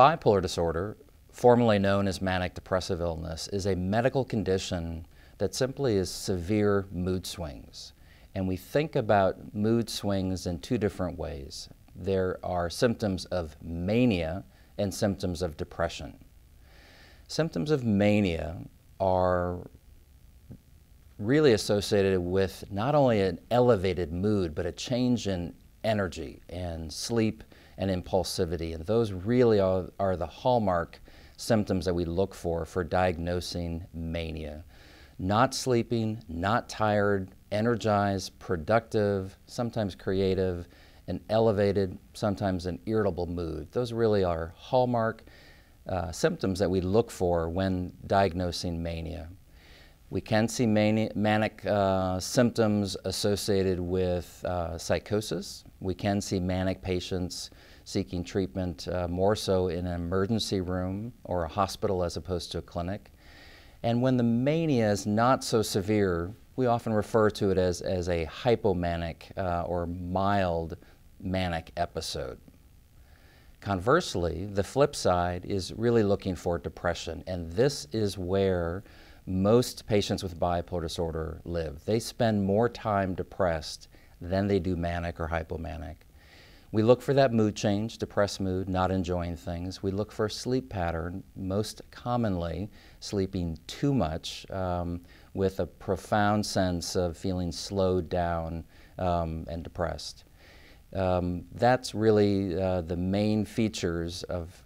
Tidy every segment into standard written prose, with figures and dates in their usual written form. Bipolar disorder, formerly known as manic depressive illness, is a medical condition that simply is severe mood swings. And we think about mood swings in two different ways. There are symptoms of mania and symptoms of depression. Symptoms of mania are really associated with not only an elevated mood, but a change in energy and sleep and impulsivity. And those really are the hallmark symptoms that we look for diagnosing mania. Not sleeping, not tired, energized, productive, sometimes creative, an elevated, sometimes an irritable mood. Those really are hallmark symptoms that we look for when diagnosing mania. We can see manic symptoms associated with psychosis. We can see manic patients seeking treatment more so in an emergency room or a hospital as opposed to a clinic. And when the mania is not so severe, we often refer to it as a hypomanic or mild manic episode. Conversely, the flip side is really looking for depression, and this is where most patients with bipolar disorder live. They spend more time depressed than they do manic or hypomanic. We look for that mood change, depressed mood, not enjoying things. We look for a sleep pattern, most commonly sleeping too much with a profound sense of feeling slowed down and depressed. That's really the main features of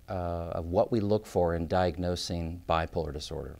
what we look for in diagnosing bipolar disorder.